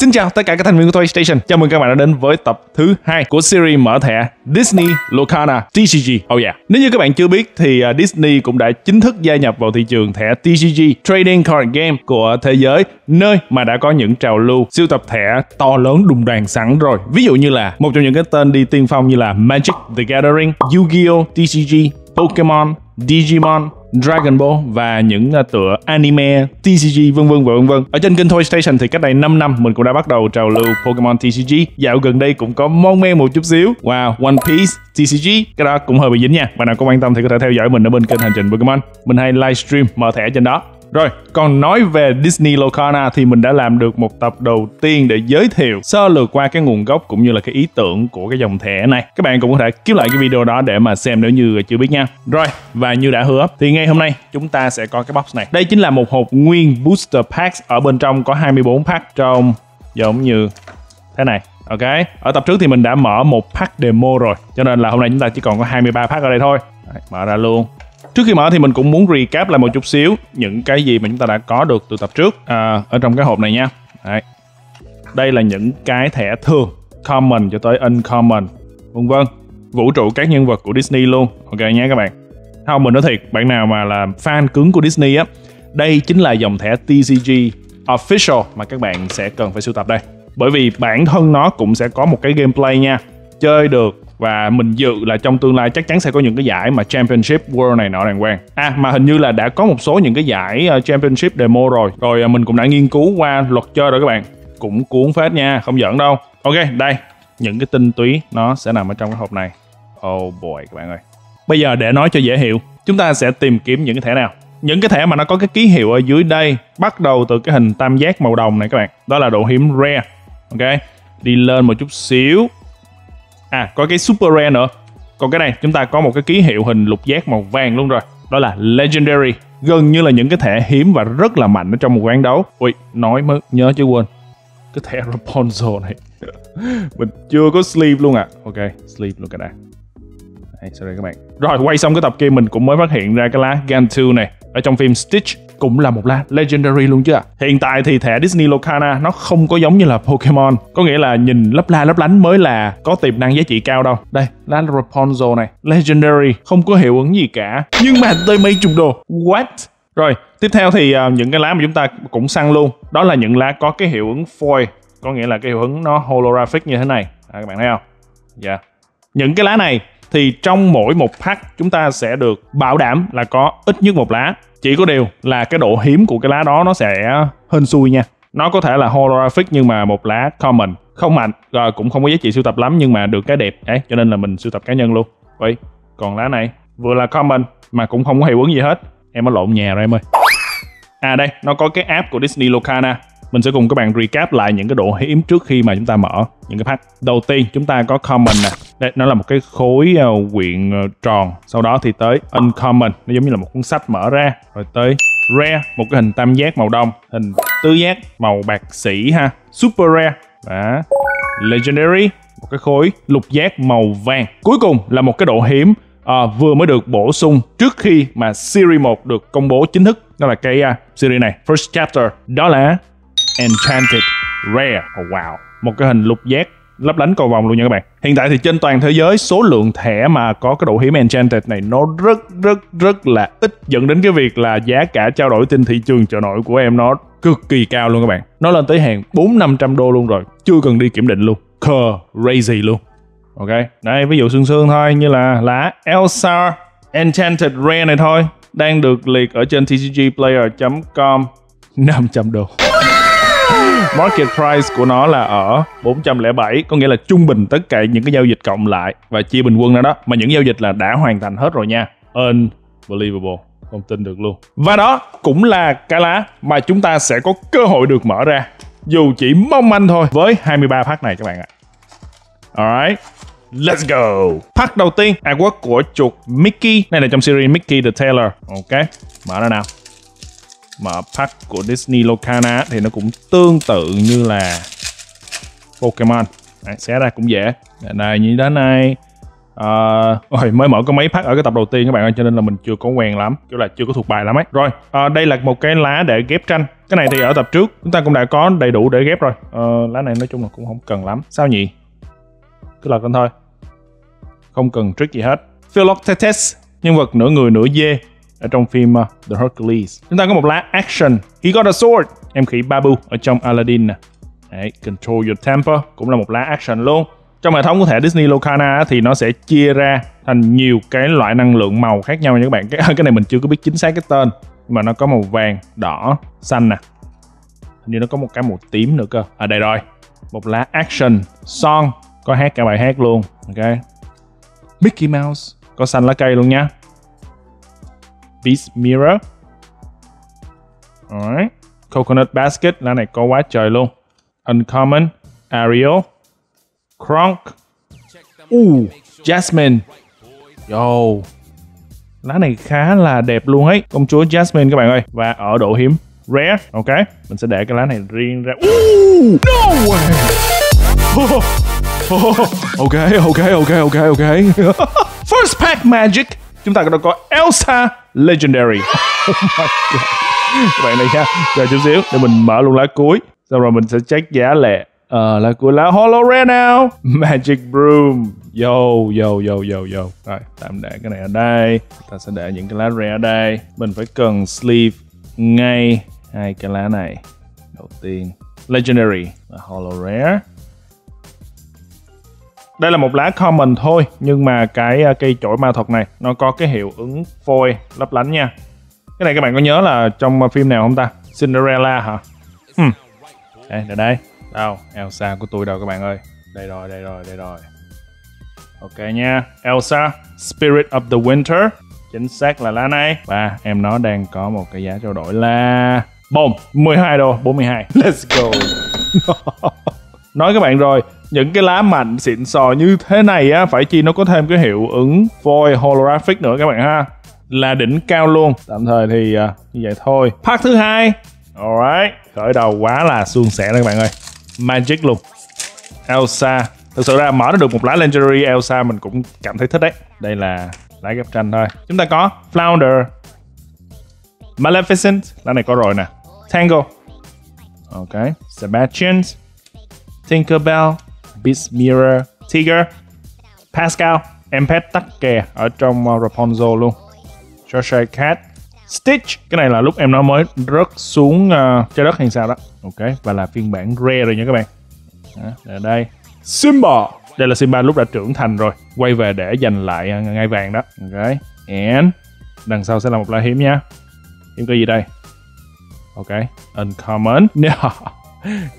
Xin chào tất cả các thành viên của Toy Station. Chào mừng các bạn đã đến với tập thứ 2 của series mở thẻ Disney Lorcana TCG. Oh yeah. Nếu như các bạn chưa biết thì Disney cũng đã chính thức gia nhập vào thị trường thẻ TCG Trading Card Game của thế giới, nơi mà đã có những trào lưu siêu tập thẻ to lớn đùng đoàn sẵn rồi. Ví dụ như là một trong những cái tên đi tiên phong như là Magic the Gathering, Yu-Gi-Oh! TCG, Pokemon, Digimon, Dragon Ball và những tựa anime, TCG vân vân và vân vân. Ở trên kênh Toy Station thì cách đây 5 năm mình cũng đã bắt đầu trào lưu Pokemon TCG. Dạo gần đây cũng có mon men một chút xíu. Wow, One Piece TCG, cái đó cũng hơi bị dính nha. Bạn nào có quan tâm thì có thể theo dõi mình ở bên kênh Hành Trình Pokemon. Mình hay livestream mở thẻ trên đó. Rồi, còn nói về Disney Lorcana thì mình đã làm được một tập đầu tiên để giới thiệu sơ lược qua cái nguồn gốc cũng như là cái ý tưởng của cái dòng thẻ này. Các bạn cũng có thể kiếm lại cái video đó để mà xem nếu như chưa biết nha. Rồi, và như đã hứa thì ngay hôm nay chúng ta sẽ có cái box này. Đây chính là một hộp nguyên booster packs, ở bên trong có 24 pack trông giống như thế này. Ok, ở tập trước thì mình đã mở một pack demo rồi, cho nên là hôm nay chúng ta chỉ còn có 23 pack ở đây thôi. Đấy, mở ra luôn. Trước khi mở thì mình cũng muốn recap lại một chút xíu những cái gì mà chúng ta đã có được từ tập trước ở trong cái hộp này nha. Đấy. Đây là những cái thẻ thường, common cho tới uncommon, vân vân. Vũ trụ các nhân vật của Disney luôn. Ok nhé các bạn. Không, mình nói thiệt, bạn nào mà là fan cứng của Disney á, đây chính là dòng thẻ TCG official mà các bạn sẽ cần phải sưu tập đây. Bởi vì bản thân nó cũng sẽ có một cái gameplay nha, chơi được. Và mình dự là trong tương lai chắc chắn sẽ có những cái giải mà Championship World này nọ đàng hoàng. À, mà hình như là đã có một số những cái giải Championship Demo rồi. Rồi mình cũng đã nghiên cứu qua luật chơi rồi các bạn. Cũng cuốn phết nha, không giỡn đâu. Ok, đây, những cái tinh túy nó sẽ nằm ở trong cái hộp này. Oh boy các bạn ơi. Bây giờ để nói cho dễ hiểu, chúng ta sẽ tìm kiếm những cái thẻ nào. Những cái thẻ mà nó có cái ký hiệu ở dưới đây, bắt đầu từ cái hình tam giác màu đồng này các bạn. Đó là độ hiếm rare. Ok, đi lên một chút xíu. À, có cái Super Rare nữa. Còn cái này chúng ta có một cái ký hiệu hình lục giác màu vàng luôn rồi. Đó là Legendary. Gần như là những cái thẻ hiếm và rất là mạnh ở trong một ván đấu. Ui, nói mới nhớ chứ quên. Cái thẻ Rapunzel này mình chưa có sleeve luôn à. Ok, sleeve luôn cả đã. Đấy, sorry các bạn. Rồi, quay xong cái tập kia mình cũng mới phát hiện ra cái lá Gantu này ở trong phim Stitch cũng là một lá Legendary luôn chứ ạ. Hiện tại thì thẻ Disney Lorcana nó không có giống như là Pokemon, có nghĩa là nhìn lấp la lấp lánh mới là có tiềm năng giá trị cao đâu. Đây, lá Rapunzel này, Legendary, không có hiệu ứng gì cả, nhưng mà tới mấy chục đô. What? Rồi, tiếp theo thì những cái lá mà chúng ta cũng săn luôn, đó là những lá có cái hiệu ứng foil, có nghĩa là cái hiệu ứng nó holographic như thế này. À, các bạn thấy không? Dạ. Yeah. Những cái lá này thì trong mỗi một pack chúng ta sẽ được bảo đảm là có ít nhất một lá. Chỉ có điều là cái độ hiếm của cái lá đó nó sẽ hên xui nha. Nó có thể là holographic nhưng mà một lá common, không mạnh, rồi cũng không có giá trị sưu tập lắm nhưng mà được cái đẹp. Đấy, cho nên là mình sưu tập cá nhân luôn. Vậy còn lá này vừa là common mà cũng không có hiệu ứng gì hết. Em nó lộn nhà rồi em ơi. À đây, nó có cái app của Disney Lorcana. Mình sẽ cùng các bạn recap lại những cái độ hiếm trước khi mà chúng ta mở những cái pack. Đầu tiên chúng ta có common nè. Đây, nó là một cái khối quyện tròn. Sau đó thì tới uncommon, nó giống như là một cuốn sách mở ra. Rồi tới rare, một cái hình tam giác màu đông, hình tứ giác màu bạc xỉ ha. Super rare và legendary, một cái khối lục giác màu vàng. Cuối cùng là một cái độ hiếm vừa mới được bổ sung trước khi mà series 1 được công bố chính thức. Đó là cái series này, first chapter. Đó là Enchanted Rare. Oh wow, một cái hình lục giác lấp lánh cầu vòng luôn nha các bạn. Hiện tại thì trên toàn thế giới số lượng thẻ mà có cái độ hiếm Enchanted này nó rất là ít, dẫn đến cái việc là giá cả trao đổi trên thị trường chợ nổi của em nó cực kỳ cao luôn các bạn. Nó lên tới hàng 400-500 đô luôn rồi, chưa cần đi kiểm định luôn. Crazy luôn. Ok, đây ví dụ sương thôi, như là lá Elsa Enchanted Rare này thôi, đang được liệt ở trên tcgplayer.com 500 đô. Market price của nó là ở 407, có nghĩa là trung bình tất cả những cái giao dịch cộng lại và chia bình quân ra đó. Mà những giao dịch là đã hoàn thành hết rồi nha. Unbelievable, không tin được luôn. Và đó cũng là cái lá mà chúng ta sẽ có cơ hội được mở ra, dù chỉ mong manh thôi, với 23 pack này các bạn ạ. Alright, let's go. Pack đầu tiên, artwork của chuột Mickey. Này là trong series Mickey the Tailor. Ok, mở ra nào. Mà pack của Disney Lorcana thì nó cũng tương tự như là Pokemon. Đấy, xé ra cũng dễ. Đây như thế này, Mới mở có mấy pack ở cái tập đầu tiên các bạn ơi, cho nên là mình chưa có quen lắm, kiểu là chưa có thuộc bài lắm ấy. Rồi, đây là một cái lá để ghép tranh. Cái này thì ở tập trước chúng ta cũng đã có đầy đủ để ghép rồi. Lá này nói chung là cũng không cần lắm. Sao nhỉ? Cứ là con thôi, không cần trick gì hết. Philoctetes, nhân vật nửa người nửa dê ở trong phim The Hercules. Chúng ta có một lá action. He got a sword, em khỉ Babu ở trong Aladdin nè. Đấy, Control Your Temper cũng là một lá action luôn. Trong hệ thống của thẻ Disney Lorcana thì nó sẽ chia ra thành nhiều cái loại năng lượng màu khác nhau nha các bạn. Cái này mình chưa có biết chính xác cái tên, nhưng mà nó có màu vàng, đỏ, xanh nè. Hình như nó có một cái màu tím nữa cơ. Ở đây rồi. Một lá action, song, có hát cả bài hát luôn. Ok. Mickey Mouse, có xanh lá cây luôn nha. Beast Mirror. Alright. Coconut Basket, lá này có quá trời luôn. Uncommon, Ariel, Kronk, Jasmine. Yo, lá này khá là đẹp luôn ấy, công chúa Jasmine các bạn ơi. Và ở độ hiếm rare, ok, mình sẽ để cái lá này riêng ra. No way. Ok. First pack magic, chúng ta đã có Elsa Legendary. Oh my god. Các bạn này nha, chờ chút xíu để mình mở luôn lá cuối. Xong rồi mình sẽ check giá lẻ. Là của lá Holo Rare nào. Magic Broom. Yo. Rồi, tạm để cái này ở đây. Ta sẽ để những cái lá rare ở đây. Mình phải cần sleeve ngay hai cái lá này. Đầu tiên Legendary là Holo Rare. Đây là một lá common thôi, nhưng mà cái cây chổi ma thuật này nó có cái hiệu ứng phôi lấp lánh nha. Cái này các bạn có nhớ là trong phim nào không ta? Cinderella hả? Đây, để đây. Đâu, Elsa của tôi đâu các bạn ơi. Đây rồi. Ok nha, Elsa Spirit of the Winter. Chính xác là lá này. Và em nó đang có một cái giá trao đổi là bom, 12 đô, 42. Let's go. Nói các bạn rồi, những cái lá mạnh xịn sò như thế này á, phải chi nó có thêm cái hiệu ứng foil holographic nữa các bạn ha. Là đỉnh cao luôn. Tạm thời thì như vậy thôi. Pack thứ 2. Alright, khởi đầu quá là suôn sẻ đó các bạn ơi. Magic luôn. Elsa. Thực sự ra mở được một lá Legendary Elsa mình cũng cảm thấy thích đấy. Đây là lá ghép tranh thôi. Chúng ta có Flounder, Maleficent, lá này có rồi nè. Tangle. Ok, Sebastian, Tinker Bell, Beast Mirror, Tiger, Pascal, em pet tắc kè ở trong Rapunzel luôn. Cheshire Cat, Stitch, cái này là lúc em nó mới rớt xuống trái đất hay sao đó. Ok, và là phiên bản rare rồi nha các bạn. Ở đây Simba, đây là Simba lúc đã trưởng thành rồi, quay về để giành lại ngai vàng đó. Ok, and đằng sau sẽ là một lá hiếm nha. Hiếm cái gì đây? Ok, uncommon.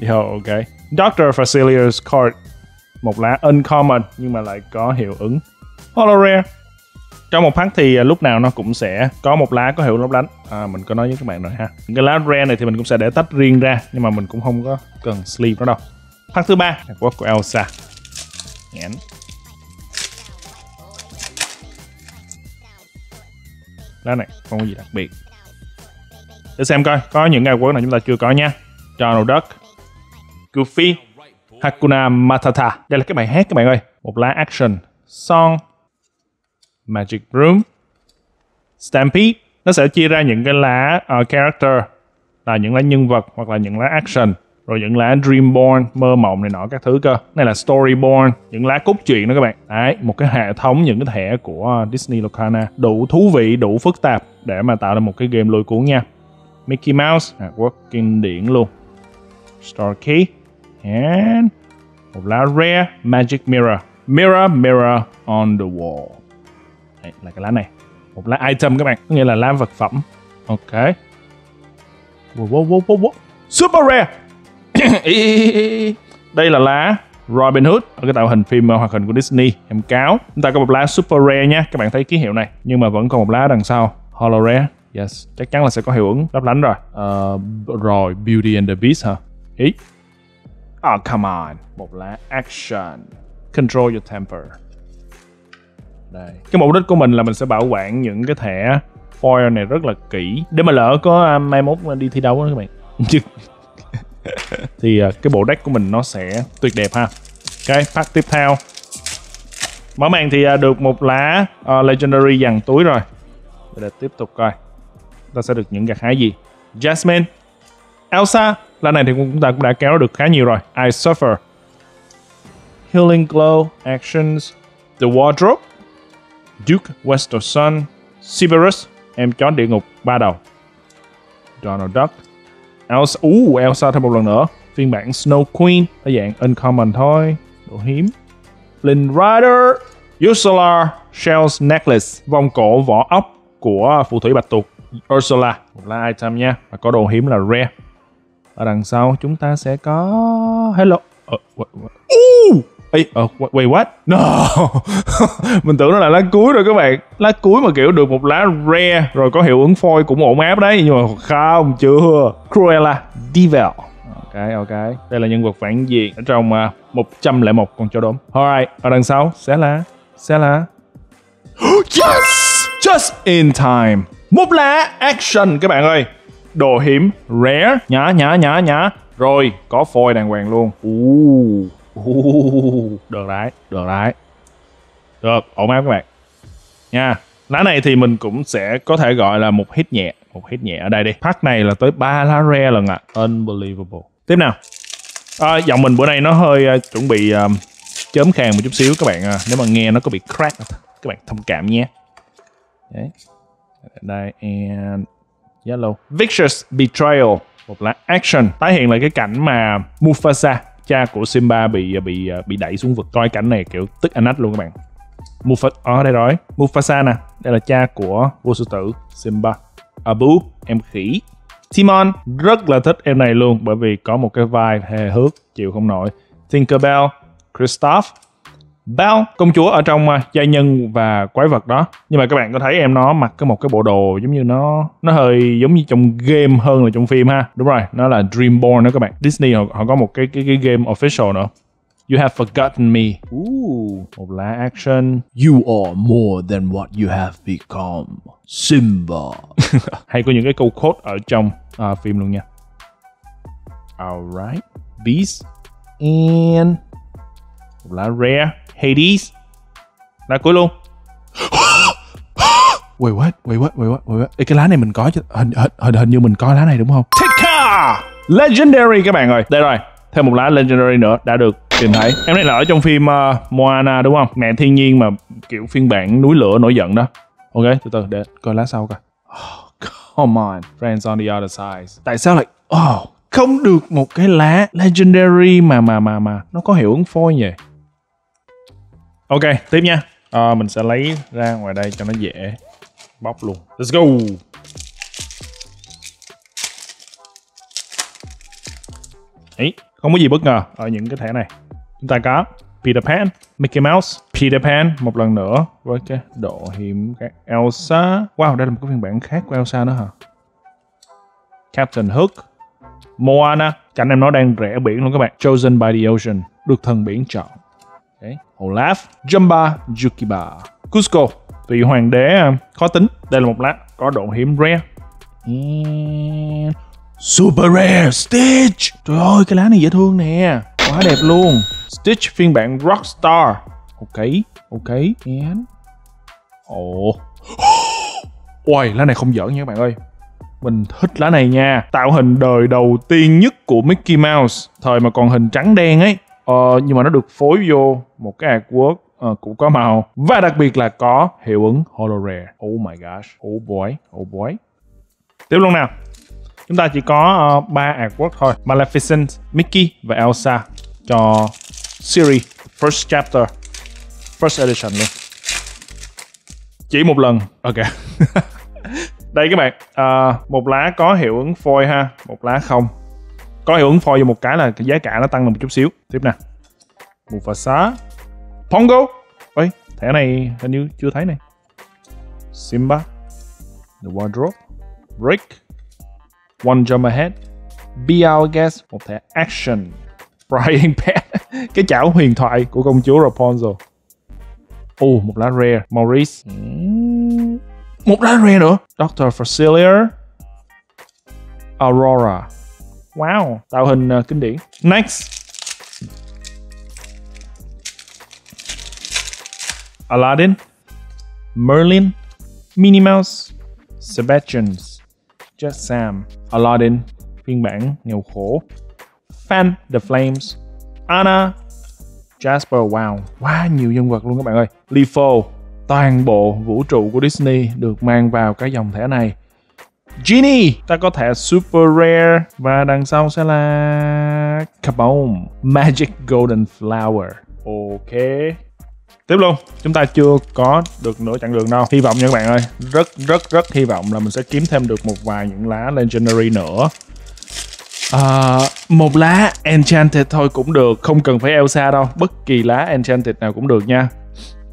Ok, Dr. Facilia's card, một lá uncommon nhưng mà lại có hiệu ứng holo rare. Trong một pack thì lúc nào nó cũng sẽ có một lá có hiệu lấp lánh. Mình có nói với các bạn rồi ha. Những cái lá rare này thì mình cũng sẽ để tách riêng ra, nhưng mà mình cũng không có cần sleeve nó đâu. Pack thứ 3, hạt quốc của Elsa. Nhãn. Lá này không có gì đặc biệt. Để xem coi có những hạt quốc nào chúng ta chưa có nha. Donald Duck, Goofy, Hakuna Matata. Đây là cái bài hát các bạn ơi. Một lá action, song, Magic Broom, Stampede. Nó sẽ chia ra những cái lá character, là những lá nhân vật hoặc là những lá action, rồi những lá Dreamborn, mơ mộng này nọ các thứ cơ. Này là Storyborn, những lá cốt truyện đó các bạn. Đấy, một cái hệ thống những cái thẻ của Disney Lorcana đủ thú vị, đủ phức tạp để mà tạo ra một cái game lôi cuốn nha. Mickey Mouse, hạt quốc kinh điển luôn. Star Key, and một lá rare Magic Mirror. Mirror, Mirror on the wall. Đây là cái lá này. Một lá item các bạn, có nghĩa là lá vật phẩm. Ok. Wow. Super rare. Đây là lá Robin Hood ở cái tạo hình phim hoạt hình của Disney, em cáo. Chúng ta có một lá super rare nha. Các bạn thấy ký hiệu này, nhưng mà vẫn còn một lá đằng sau holo rare. Yes, chắc chắn là sẽ có hiệu ứng lấp lánh rồi. Rồi Beauty and the Beast hả? Ý. Come on. Một lá action. Control Your Temper. Đây. Cái mục đích của mình là mình sẽ bảo quản những cái thẻ foil này rất là kỹ, để mà lỡ có mai mốt đi thi đấu đó các bạn. Thì cái bộ deck của mình nó sẽ tuyệt đẹp ha. Cái pack tiếp theo Mở màn thì được một lá Legendary dằn túi rồi. Để tiếp tục coi ta sẽ được những gặt hái gì. Jasmine, Elsa. Lá này thì chúng ta cũng đã kéo được khá nhiều rồi. I Suffer, Healing Glow, Actions, The Wardrobe, Duke West of Sun, Cerberus, em chó địa ngục ba đầu, Donald Duck, Elsa. Elsa thêm một lần nữa. Phiên bản Snow Queen, ở dạng Uncommon thôi, đồ hiếm. Linh Rider, Ursula, Shell's Necklace, vòng cổ vỏ ốc của phù thủy bạch tuộc Ursula. Một lá item nha, và có đồ hiếm là rare. Ở đằng sau chúng ta sẽ có... Hello. Wait, what? No. Mình tưởng nó là lá cuối rồi các bạn. Lá cuối mà kiểu được một lá rare rồi có hiệu ứng phôi cũng ổn áp đấy. Nhưng mà không, chưa. Cruella Devil. Ok. Đây là nhân vật phản diện ở trong 101 con chó đốm. Alright, ở đằng sau sẽ là yes! Just in time. Một lá action các bạn ơi. Đồ hiếm rare, nhá. Rồi, có phôi đàng hoàng luôn. Được đấy. Được, ổn áp các bạn. Nha. Lá này thì mình cũng sẽ có thể gọi là một hit nhẹ ở đây đi. Pack này là tới 3 lá rare lần ạ. Unbelievable. Tiếp nào. Giọng mình bữa nay nó hơi chuẩn bị chớm khàn một chút xíu các bạn. Nếu mà nghe nó có bị crack các bạn thông cảm nhé. Đấy. Đây, and yellow. Vicious Betrayal, một lá action, tái hiện lại cái cảnh mà Mufasa, cha của Simba bị đẩy xuống vực. Coi cảnh này kiểu tức anh ách luôn các bạn. Mufasa, đây rồi. Mufasa nè, đây là cha của vua sư tử Simba. Abu, em khỉ. Timon, rất là thích em này luôn bởi vì có một cái vai hề hước chịu không nổi. Tinker Bell, Kristoff. Bao, công chúa ở trong giai nhân và quái vật đó. Nhưng mà các bạn có thấy em nó mặc một cái bộ đồ giống như nó hơi giống như trong game hơn là trong phim ha. Đúng rồi, nó là Dreamborn đó các bạn. Disney họ có một cái game official nữa. You have forgotten me. Một lá action. You are more than what you have become. Simba. Hay có những cái câu quote ở trong phim luôn nha. Alright. Beast and một lá rare. Hades. Lá cuối luôn. Wait what. Ê, cái lá này mình có chứ. Hình như mình có lá này đúng không? Tinker! Legendary các bạn ơi. Đây rồi. Thêm một lá Legendary nữa. Đã được tìm thấy. Em này là ở trong phim Moana đúng không? Mẹ thiên nhiên mà kiểu phiên bản núi lửa nổi giận đó. Ok, từ từ để coi lá sau coi. Oh, come on. Friends on the other side. Tại sao lại... không được một cái lá Legendary mà nó có hiệu ứng phôi nhỉ? Ok, tiếp nha. Mình sẽ lấy ra ngoài đây cho nó dễ bóc luôn. Let's go. Đấy, không có gì bất ngờ ở những cái thẻ này. Chúng ta có Peter Pan, Mickey Mouse, Peter Pan một lần nữa với cái độ hiểm khác. Elsa. Wow, đây là một cái phiên bản khác của Elsa nữa hả? Captain Hook, Moana. Cảnh em nó đang rẽ biển luôn các bạn. Chosen by the Ocean, được thần biển chọn. Okay. Olaf, Jumba, Jukiba, Cusco, vị hoàng đế khó tính. Đây là một lá có độ hiểm rare. And... Super rare Stitch. Trời ơi, cái lá này dễ thương nè, quá đẹp luôn. Stitch phiên bản Rockstar. Ok. And... Ôi, lá này không giỡn nha các bạn ơi. Mình thích lá này nha. Tạo hình đời đầu tiên nhất của Mickey Mouse, thời mà còn hình trắng đen ấy. Nhưng mà nó được phối vô một cái artwork cũng có màu, và đặc biệt là có hiệu ứng holo rare. Oh my gosh. Oh boy. Tiếp luôn nào. Chúng ta chỉ có 3 artwork thôi. Maleficent, Mickey và Elsa cho series First Chapter, First Edition luôn. Chỉ một lần. Ok. Đây các bạn, một lá có hiệu ứng phôi ha, một lá không. Có hiệu ứng phôi vô một cái là cái giá cả nó tăng lên một chút xíu. Tiếp nè. Mufasa, Pongo. Ôi, thẻ này hình như chưa thấy này. Simba, The Wardrobe, Brick, One Jump Ahead, Be Our Guest, một thẻ action. Frying Pan, cái chảo huyền thoại của công chúa Rapunzel. Một lá rare. Maurice. Một lá rare nữa. Dr. Facilier, Aurora. Wow, tạo hình kinh điển. Next. Aladdin, Merlin, Minnie Mouse, Sebastian, Just Sam, Aladdin phiên bản nghèo khổ, Fan the Flames, Anna, Jasper. Wow, quá nhiều nhân vật luôn các bạn ơi. Lifo, toàn bộ vũ trụ của Disney được mang vào cái dòng thẻ này. Genie, ta có thẻ Super Rare và đằng sau sẽ là Kaboom, Magic Golden Flower. Ok, tiếp luôn. Chúng ta chưa có được nửa chặng đường đâu. Hy vọng nha các bạn ơi, rất hy vọng là mình sẽ kiếm thêm được một vài những lá Legendary nữa. Một lá Enchanted thôi cũng được, không cần phải Elsa đâu, bất kỳ lá Enchanted nào cũng được nha.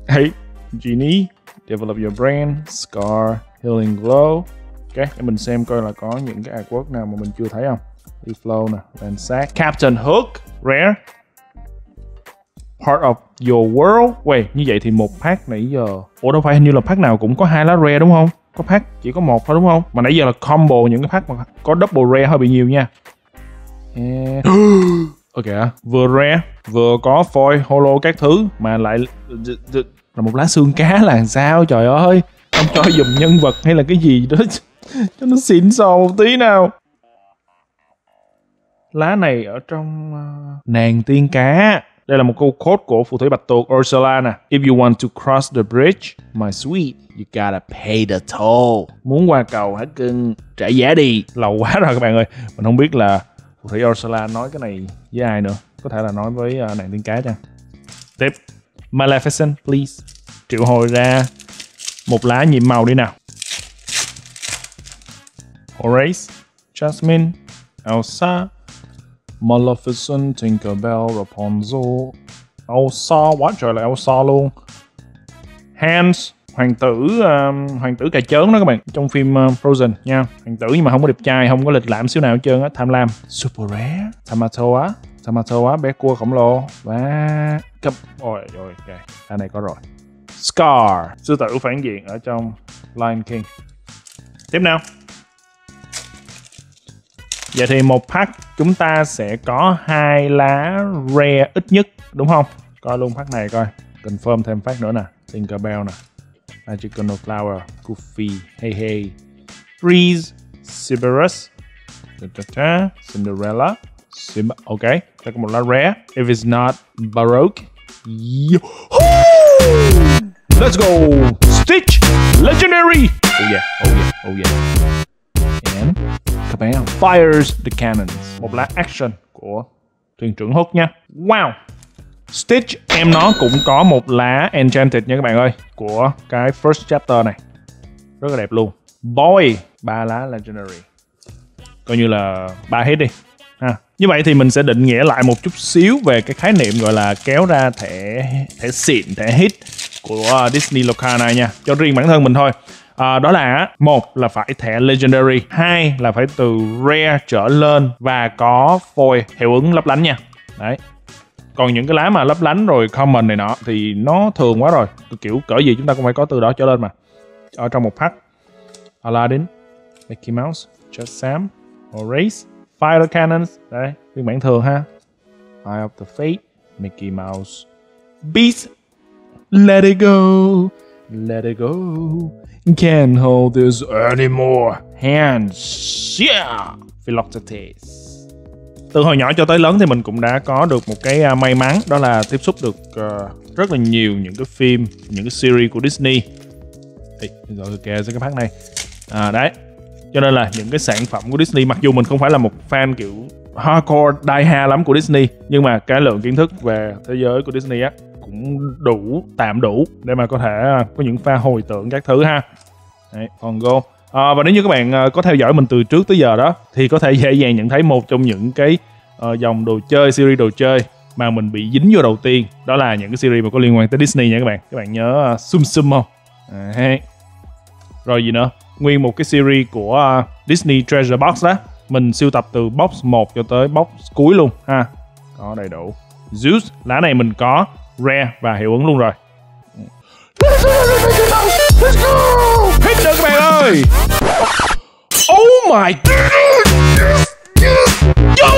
Hey, Genie, Develop Your Brain, Scar, Healing Glow. Ok, để mình xem coi là có những cái artwork nào mà mình chưa thấy không. Reflow nè, Ransack, Captain Hook, Rare, Part of Your World. Wait, như vậy thì một pack nãy giờ. Ủa đâu phải, hình như là pack nào cũng có hai lá Rare đúng không? Có pack chỉ có một thôi đúng không? Mà nãy giờ là combo những cái pack mà có double Rare hơi bị nhiều nha. Ok, vừa Rare, vừa có foil, holo các thứ mà lại là một lá xương cá là sao? Trời ơi, không cho dùm nhân vật hay là cái gì đó cho nó xịn sò một tí nào. Lá này ở trong nàng tiên cá. Đây là một câu code của phù thủy bạch tuộc Ursula nè. If you want to cross the bridge, my sweet, you gotta pay the toll. Muốn qua cầu hả cưng, trả giá đi. Lâu quá rồi các bạn ơi. Mình không biết là phù thủy Ursula nói cái này với ai nữa. Có thể là nói với nàng tiên cá chăng. Tiếp, Maleficent please. Triệu hồi ra một lá nhiệm màu đi nào. Horace, Jasmine, Elsa, Maleficent, Tinker Bell, Rapunzel, Elsa, quá trời là Elsa luôn. Hans, hoàng tử cà chớn đó các bạn, trong phim Frozen nha. Hoàng tử nhưng mà không có đẹp trai, không có lịch lãm xíu nào hết trơn á. Tham Lam, Super Rare, Tamatoa, bé cua khổng lồ và cấp. Ôi trời, cái này có rồi. Scar, sư tử phản diện ở trong Lion King. Tiếp nào. Vậy thì một pack chúng ta sẽ có hai lá rare ít nhất đúng không? Coi luôn pack này coi. Confirm thêm pack nữa nè. Tinker Bell nè. Magic Golden Flower, Goofy, Hey, Freeze, Cerberus, Cinderella, Simba. Ok, ta có một lá rare. If it's not Baroque. Let's go. Stitch Legendary. Oh yeah. And các bạn fires the cannons. Một lá action của thuyền trưởng Hook nha. Wow. Stitch em nó cũng có một lá Enchanted nha các bạn ơi, của cái first chapter này. Rất là đẹp luôn. Boy, ba lá Legendary. Coi như là ba hết đi. Ha. Như vậy thì mình sẽ định nghĩa lại một chút xíu về cái khái niệm gọi là kéo ra thẻ xịn, thẻ hit của Disney Lorcana nha, cho riêng bản thân mình thôi. Đó là một là phải thẻ Legendary, hai là phải từ Rare trở lên và có foil hiệu ứng lấp lánh nha. Đấy. Còn những cái lá mà lấp lánh rồi common này nọ thì nó thường quá rồi, kiểu cỡ gì chúng ta cũng phải có từ đó trở lên mà. Ở trong một pack Aladdin, Mickey Mouse, Just Sam, Horace, Fire the Cannons, đấy, phiên bản thường ha. Eye of the Fate, Mickey Mouse, Beast, Let it go, let it go, can't hold this anymore, hands, yeah, Philoctetes. Từ hồi nhỏ cho tới lớn thì mình cũng đã có được một cái may mắn đó là tiếp xúc được rất là nhiều những cái phim, những cái series của Disney. Ê, rồi kìa, cái phát này. Đấy. Cho nên là những cái sản phẩm của Disney, mặc dù mình không phải là một fan kiểu hardcore die hard lắm của Disney, nhưng mà cái lượng kiến thức về thế giới của Disney á cũng tạm đủ để mà có thể có những pha hồi tưởng các thứ ha. Đấy, on go. Và nếu như các bạn có theo dõi mình từ trước tới giờ đó thì có thể dễ dàng nhận thấy một trong những cái dòng đồ chơi, series đồ chơi mà mình bị dính vô đầu tiên, đó là những cái series mà có liên quan tới Disney nha các bạn. Các bạn nhớ Sum Sum không? Đấy. Rồi gì nữa? Nguyên một cái series của Disney Treasure Box đó. Mình sưu tập từ box 1 cho tới box cuối luôn ha. Có đầy đủ. Zeus, lá này mình có Rare và hiệu ứng luôn rồi. Let's go! Hit được các bạn ơi! Oh my god! Yes! Yo!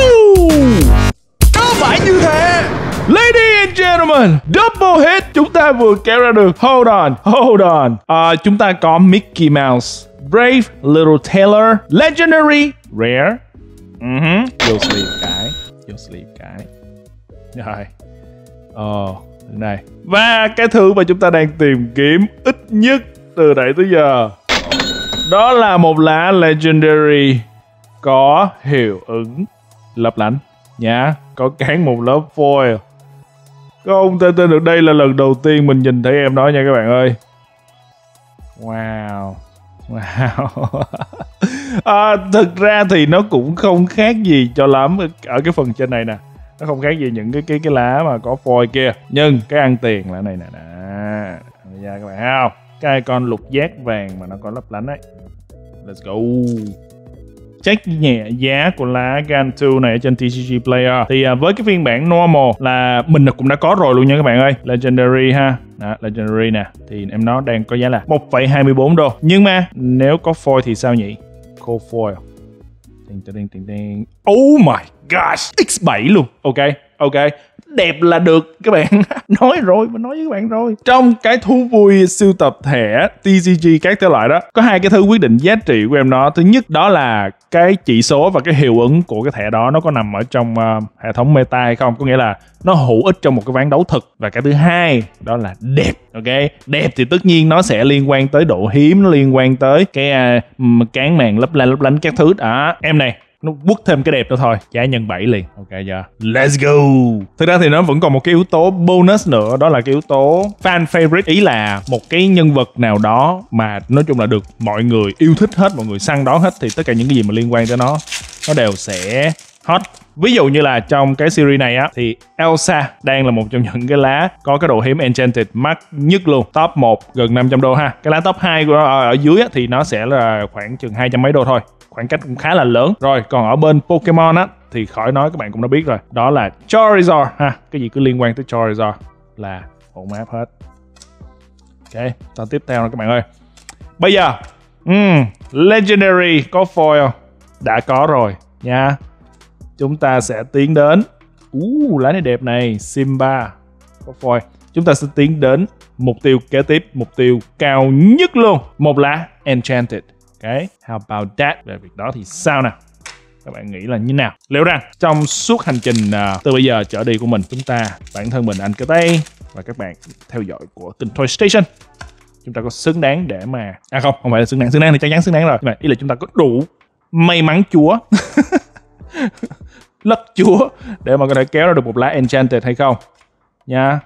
Có phải như thế! Ladies and gentlemen! on, double hit. Chúng ta vừa kéo ra được. Hold on, hold on. Chúng ta có Mickey Mouse, Brave Little Taylor, Legendary, Rare. You'll sleep cái. You'll sleep cái. Rồi. Này. Và cái thứ mà chúng ta đang tìm kiếm ít nhất từ nãy tới giờ, đó là một lá Legendary có hiệu ứng lấp lánh nhá, có cán một lớp foil. Không thể tin được đây là lần đầu tiên mình nhìn thấy em đó nha các bạn ơi. Wow. Wow. Thực ra thì nó cũng không khác gì cho lắm ở cái phần trên này nè. Nó không khác gì những cái lá mà có foil kia. Nhưng cái ăn tiền là này nè. Các bạn thấy không? Cái con lục giác vàng mà nó có lấp lánh ấy. Let's go. Check nhẹ giá của lá Gantu này ở trên TCG Player. Thì với cái phiên bản normal là mình cũng đã có rồi luôn nha các bạn ơi. Legendary ha. Đó, Legendary nè. Thì em nó đang có giá là 1,24 đô. Nhưng mà nếu có foil thì sao nhỉ? Cold foil. Oh my gosh, x7 luôn. Ok, ok. Đẹp là được các bạn. Nói rồi, mình nói với các bạn rồi. Trong cái thú vui siêu tập thẻ TCG các thể loại đó, có hai cái thứ quyết định giá trị của em nó. Thứ nhất đó là cái chỉ số và cái hiệu ứng của cái thẻ đó nó có nằm ở trong hệ thống meta hay không, có nghĩa là nó hữu ích trong một cái ván đấu thực. Và cái thứ hai đó là đẹp. Ok, đẹp thì tất nhiên nó sẽ liên quan tới độ hiếm, nó liên quan tới cái cán màng lấp lánh các thứ đó. Em này nó bút thêm cái đẹp nữa thôi, giá nhân 7 liền. Ok giờ let's go. Thực ra thì nó vẫn còn một cái yếu tố bonus nữa, đó là cái yếu tố fan favorite, ý là một cái nhân vật nào đó mà nói chung là được mọi người yêu thích hết, mọi người săn đón hết, thì tất cả những cái gì mà liên quan tới nó đều sẽ hot. Ví dụ như là trong cái series này á, thì Elsa đang là một trong những cái lá có cái độ hiếm Enchanted mắc nhất luôn. Top 1 gần 500 đô ha. Cái lá top 2 của nó ở dưới á, thì nó sẽ là khoảng chừng 200 mấy đô thôi. Khoảng cách cũng khá là lớn. Rồi, còn ở bên Pokemon á, thì khỏi nói các bạn cũng đã biết rồi. Đó là Charizard ha. Cái gì cứ liên quan tới Charizard là ổn áp hết. Ok, ta tiếp theo nè các bạn ơi. Bây giờ, Legendary có foil. Đã có rồi nha. Chúng ta sẽ tiến đến lá này đẹp này, Simba có foil. Chúng ta sẽ tiến đến mục tiêu kế tiếp, mục tiêu cao nhất luôn, một lá Enchanted. Ok, how about that? Về việc đó thì sao nào? Các bạn nghĩ là như nào? Liệu rằng trong suốt hành trình từ bây giờ trở đi của mình, chúng ta, bản thân mình, anh Cơ Tây và các bạn theo dõi của kênh Toy Station, chúng ta có xứng đáng để mà... À không, không phải là xứng đáng thì chắc chắn xứng đáng rồi. Nhưng mà ý là chúng ta có đủ may mắn chúa lật chúa để mà có thể kéo ra được một lá Enchanted hay không nha.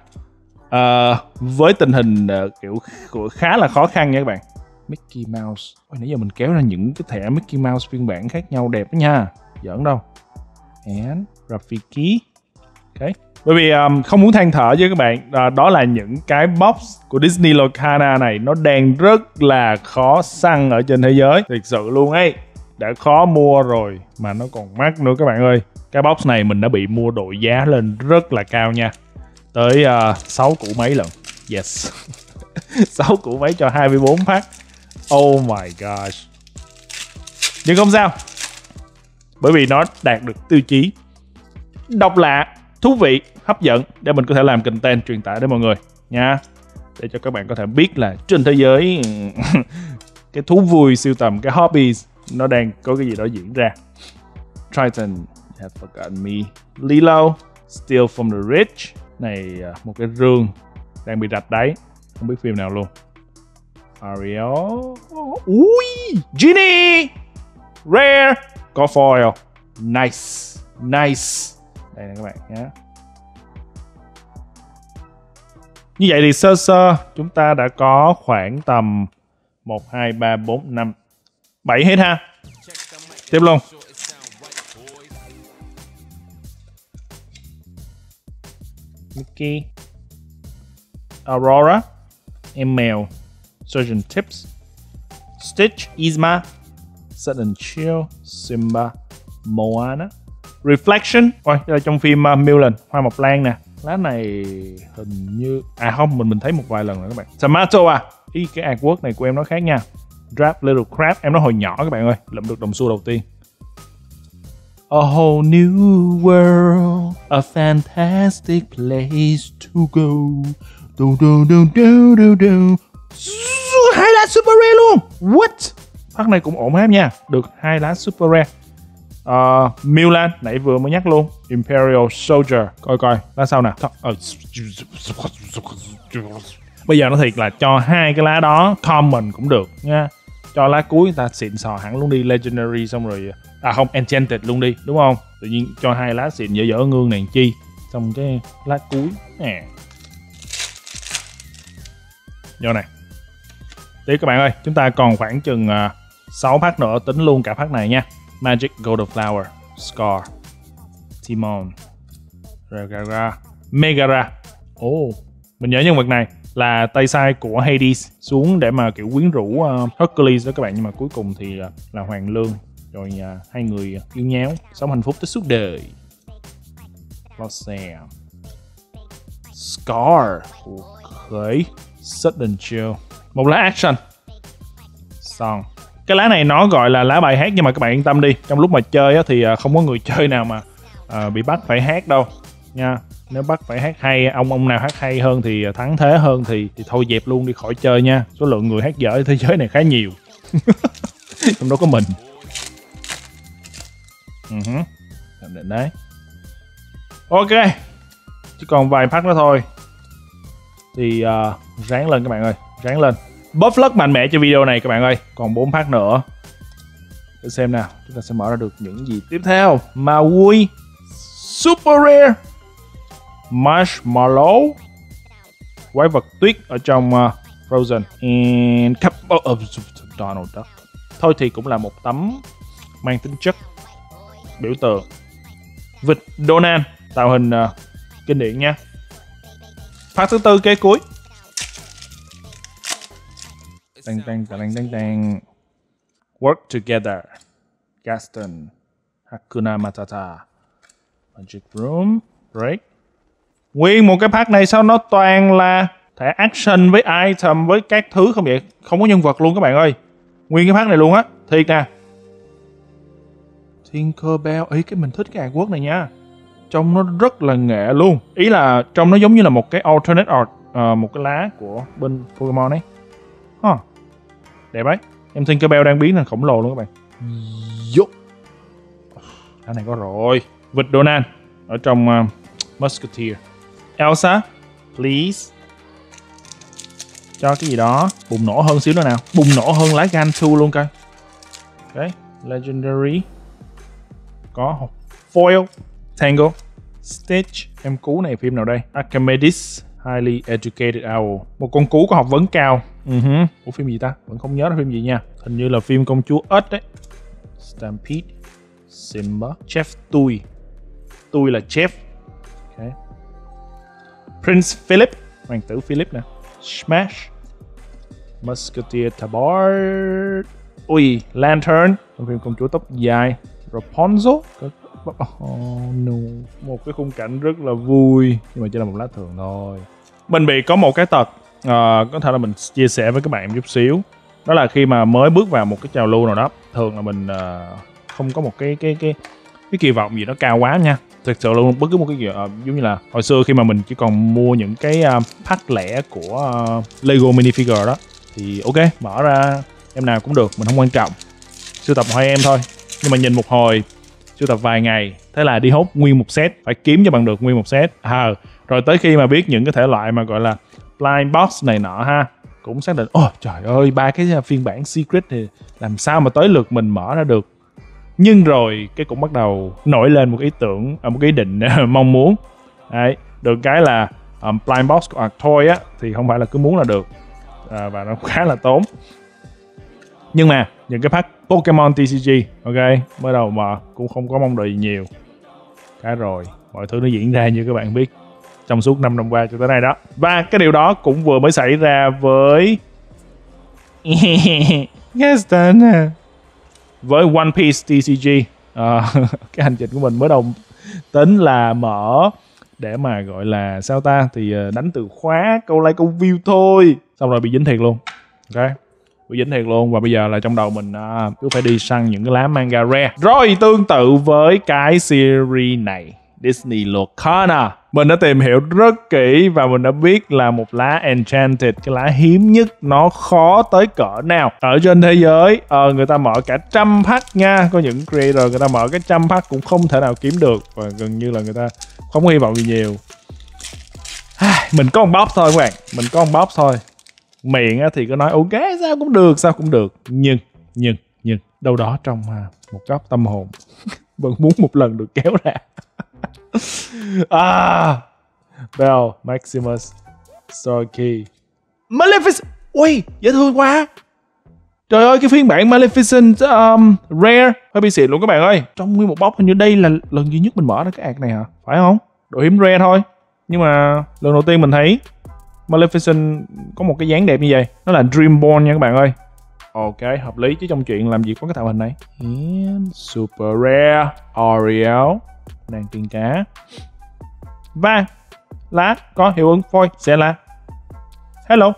Với tình hình kiểu của khá là khó khăn nha các bạn. Mickey Mouse. Ôi, nãy giờ mình kéo ra những cái thẻ Mickey Mouse phiên bản khác nhau đẹp đó nha. Giỡn đâu. And Rafiki. Ok. Bởi vì không muốn than thở với các bạn, đó là những cái box của Disney Lorcana này nó đang rất là khó săn ở trên thế giới. Thật sự luôn ấy. Đã khó mua rồi mà nó còn mắc nữa các bạn ơi. Cái box này mình đã bị mua đội giá lên rất là cao nha. Tới 6 củ mấy lần. Yes. 6 củ mấy cho 24 phát. Oh my gosh. Nhưng không sao, bởi vì nó đạt được tiêu chí độc lạ, thú vị, hấp dẫn để mình có thể làm content truyền tải đến mọi người nha. Để cho các bạn có thể biết là trên thế giới cái thú vui siêu tầm, cái hobbies nó đang có cái gì đó diễn ra. Triton have forgotten me. Lilo steal from the rich. Này, một cái rương đang bị rạch đáy, không biết phim nào luôn. Ariel. Ui, Genie Rare có foil. Nice, nice. Đây nè các bạn nhé. Như vậy thì sơ sơ chúng ta đã có khoảng tầm 1, 2, 3, 4, 5, 7 hết ha. Tiếp luôn. Mickey Aurora, em mèo, Surgeon Tips, Stitch, Isma, Sudden Chill, Simba, Moana, Reflection. Ôi, đây là trong phim Mulan, Hoa Mộc Lan nè. Lá này hình như... À không, mình thấy một vài lần rồi các bạn. Tomato à. Ý, cái artwork này của em nó khác nha. Drop Little Crab, em nó hồi nhỏ các bạn ơi, lượm được đồng xu đầu tiên. A whole new world, a fantastic place to go. Do do do do do do. Hai lá super rare luôn. What? Phát này cũng ổn hết nha. Được hai lá super rare. Milan nãy vừa mới nhắc luôn. Imperial Soldier. Coi coi lá sau nè. Bây giờ nó thiệt là cho hai cái lá đó common cũng được nha. Cho lá cuối người ta xịn sò hẳn luôn đi, Legendary xong rồi. À không, Enchanted luôn đi, đúng không? Tự nhiên cho hai lá xịn dở dở ngương này chi. Xong cái lá cuối nè. Vô này. Tiếp các bạn ơi, chúng ta còn khoảng chừng 6 phát nữa, tính luôn cả phát này nha. Magic Golden Flower, Scar, Timon, Regara, Megara. Ồ, mình nhớ nhân vật này là tay sai của Hades xuống để mà kiểu quyến rũ Hercules đó các bạn, nhưng mà cuối cùng thì là Hoàng Lương rồi hai người yêu nháo sống hạnh phúc tới suốt đời. Flossie, Scar, ok, Sudden Chill, một lá action. Son, cái lá này nó gọi là lá bài hát nhưng mà các bạn yên tâm đi, trong lúc mà chơi á, thì không có người chơi nào mà bị bắt phải hát đâu nha. Nếu bắt phải hát hay, ông nào hát hay hơn thì thắng thế hơn thì thôi dẹp luôn đi khỏi chơi nha. Số lượng người hát dở thế giới này khá nhiều. Trong đó có mình. Tạm định đấy. Ok, chỉ còn vài phát nữa thôi. Thì ráng lên các bạn ơi, ráng lên. Bóp lắc mạnh mẽ cho video này các bạn ơi. Còn 4 phát nữa. Để xem nào, chúng ta sẽ mở ra được những gì tiếp theo. Maui, Super Rare, Marshmallow, quái vật tuyết ở trong Frozen, and Cup of Donald Duck. Thôi thì cũng là một tấm mang tính chất biểu tượng. Vịt Donald, tạo hình kinh điển nha. Phát thứ tư kế cuối. Tang tang tang tang tang. Work Together, Gaston, Hakuna Matata, Magic Broom, Break. Nguyên một cái pack này sao nó toàn là thẻ action với item với các thứ không vậy? Không có nhân vật luôn các bạn ơi. Nguyên cái pack này luôn á. Thiệt nè. Tinker Bell. Ý cái mình thích cái Hàn Quốc này nha. Trông nó rất là nghệ luôn. Ý là trông nó giống như là một cái alternate art. Một cái lá của bên Pokemon ấy. Đẹp ấy. Em Tinker Bell đang biến thành khổng lồ luôn các bạn. Lá này có rồi. Vịt Donald ở trong Musketeer. Elsa, please. Cho cái gì đó bùng nổ hơn xíu nữa nào. Bùng nổ hơn lá Gantu luôn coi. Ok, Legendary. Có Foil, Tangle, Stitch. Em cú này phim nào đây? Archimedes, Highly Educated Owl. Một con cú có học vấn cao. Ủa phim gì ta? Vẫn không nhớ là phim gì nha. Hình như là phim công chúa ếch đấy. Stampede, Simba, Chef Tui. Tui là Chef. Okay. Prince Philip, hoàng tử Philip nè. Smash, Musketeer Tabard. Ui, Lantern, trong phim công chúa tóc dài. Rapunzel. Oh no. Một cái khung cảnh rất là vui, nhưng mà chỉ là một lá thường thôi. Mình bị có một cái tật, có thể là mình chia sẻ với các bạn một chút xíu. Đó là khi mà mới bước vào một cái trào lưu nào đó, thường là mình không có một cái kỳ vọng gì nó cao quá nha. Thực sự luôn, bất cứ một cái gì giống như là hồi xưa khi mà mình chỉ còn mua những cái pack lẻ của Lego minifigure đó thì ok, mở ra em nào cũng được, mình không quan trọng. Sưu tập hai em thôi, nhưng mà nhìn một hồi, sưu tập vài ngày, thế là đi hốt nguyên một set, phải kiếm cho bằng được nguyên một set. Rồi tới khi mà biết những cái thể loại mà gọi là blind box này nọ ha, cũng xác định ôi trời ơi, ba cái phiên bản secret thì làm sao mà tới lượt mình mở ra được. Nhưng rồi cái cũng bắt đầu nổi lên một ý tưởng, một ý định mong muốn. Đấy, được cái là blind box của Toy á thì không phải là cứ muốn là được, và nó khá là tốn. Nhưng mà những cái pack Pokemon TCG, ok, mới đầu mà cũng không có mong đợi gì nhiều. Cái rồi, mọi thứ nó diễn ra như các bạn biết trong suốt 5 năm qua cho tới nay đó. Và cái điều đó cũng vừa mới xảy ra với Gaston. Với One Piece TCG, cái hành trình của mình mới đầu tính là mở để mà gọi là sao ta, thì đánh từ khóa câu like câu view thôi, xong rồi bị dính thiệt luôn. Ok, Bị dính thiệt luôn. Và bây giờ là trong đầu mình cứ phải đi săn những cái lá manga rare. Rồi tương tự với cái series này, Disney Lorcana, mình đã tìm hiểu rất kỹ và mình đã biết là một lá Enchanted, cái lá hiếm nhất, nó khó tới cỡ nào. Ở trên thế giới người ta mở cả 100 pack nha. Có những creator người ta mở cái 100 pack cũng không thể nào kiếm được. Và gần như là người ta không hy vọng gì nhiều. Mình có một box thôi các bạn. Mình có một box thôi. Miệng thì cứ nói ok sao cũng được, sao cũng được. Nhưng đâu đó trong một góc tâm hồn vẫn muốn một lần được kéo ra. Bell, Maximus, Storky, Maleficent. Ui, dễ thương quá. Trời ơi, cái phiên bản Maleficent Rare hơi bị xịn luôn các bạn ơi. Trong nguyên một box hình như đây là lần duy nhất mình mở ra cái ạc này hả? Phải không? Độ hiếm Rare thôi. Nhưng mà lần đầu tiên mình thấy Maleficent có một cái dáng đẹp như vậy. Nó là Dreamborn nha các bạn ơi. Ok, hợp lý chứ trong chuyện làm gì có cái tạo hình này. And Super Rare Ariel, nàng tiên cá. Và lá có hiệu ứng phôi sẽ là hello.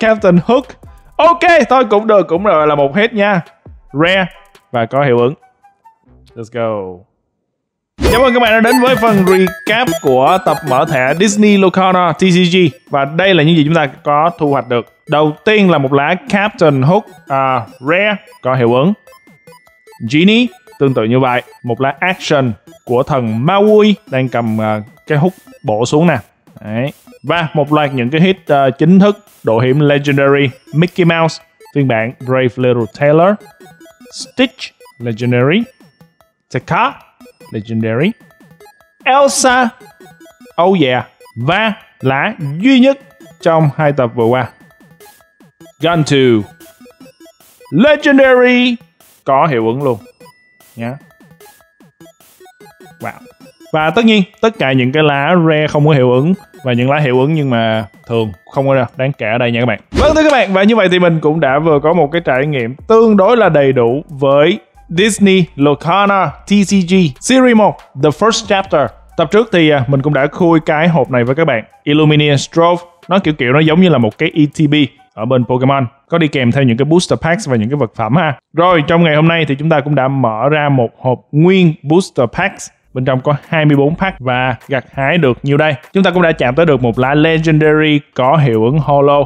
Captain Hook. Ok, thôi cũng được, cũng rồi là một hết nha. Rare và có hiệu ứng. Let's go. Cảm ơn các bạn đã đến với phần recap của tập mở thẻ Disney Lorcana TCG. Và đây là những gì chúng ta có thu hoạch được. Đầu tiên là một lá Captain Hook Rare có hiệu ứng Genie, tương tự như vậy. Một lá action của thần Maui đang cầm cái hút bổ xuống nè. Đấy. Và một loạt những cái hit chính thức. Độ hiểm Legendary Mickey Mouse, phiên bản Brave Little Taylor, Stitch Legendary, Scar Legendary, Elsa, oh yeah. Và lá duy nhất trong hai tập vừa qua, Gantu Legendary có hiệu ứng luôn nhá. Wow. Và tất nhiên tất cả những cái lá rare không có hiệu ứng và những lá hiệu ứng nhưng mà thường không có đáng kể ở đây nha các bạn. Vâng thưa các bạn, và như vậy thì mình cũng đã vừa có một cái trải nghiệm tương đối là đầy đủ với Disney Lorcana TCG Series 1 The First Chapter. Tập trước thì mình cũng đã khui cái hộp này với các bạn, Illumination Trove. Nó kiểu nó giống như là một cái ETB ở bên Pokemon, có đi kèm theo những cái booster packs và những cái vật phẩm ha. Rồi trong ngày hôm nay thì chúng ta cũng đã mở ra một hộp nguyên booster packs, bên trong có 24 pack và gặt hái được nhiều đây. Chúng ta cũng đã chạm tới được một lá Legendary có hiệu ứng Holo,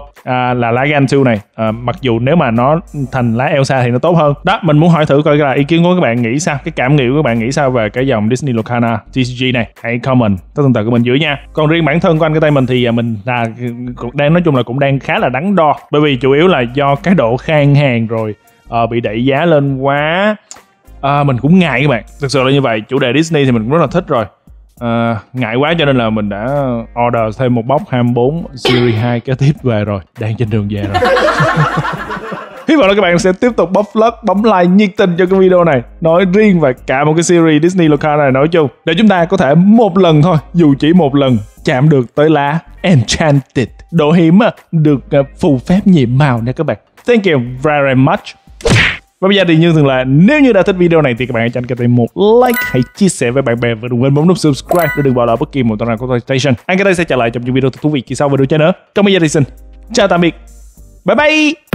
là lá Gantu này. Mặc dù nếu mà nó thành lá Elsa thì nó tốt hơn. Đó, mình muốn hỏi thử coi là ý kiến của các bạn nghĩ sao, cái cảm nghĩ của các bạn nghĩ sao về cái dòng Disney Lorcana TCG này. Hãy comment tới tương tự của mình dưới nha. Còn riêng bản thân của anh cái tay mình thì mình là đang nói chung là cũng đang khá là đắn đo, bởi vì chủ yếu là do cái độ khan hàng rồi bị đẩy giá lên quá. Mình cũng ngại các bạn, thực sự là như vậy. Chủ đề Disney thì mình cũng rất là thích rồi, ngại quá cho nên là mình đã order thêm một box 24 series 2 kế tiếp về rồi, đang trên đường về rồi. Hy vọng là các bạn sẽ tiếp tục bấm like, nhiệt tình cho cái video này nói riêng và cả một cái series Disney Lorcana này nói chung, để chúng ta có thể một lần thôi, dù chỉ một lần, chạm được tới lá Enchanted, độ hiểm được phù phép nhiệm màu nha các bạn. Thank you very much. Và bây giờ thì như thường lệ, nếu như đã thích video này thì các bạn hãy cho anh KT một like, hãy chia sẻ với bạn bè và đừng quên bấm nút subscribe để đừng bỏ lỡ bất kỳ một tuần nào của Toy Station. Anh KT sẽ trả lời trong những video thú vị kỳ sau và đôi chơi nữa. Còn bây giờ thì xin chào tạm biệt. Bye bye.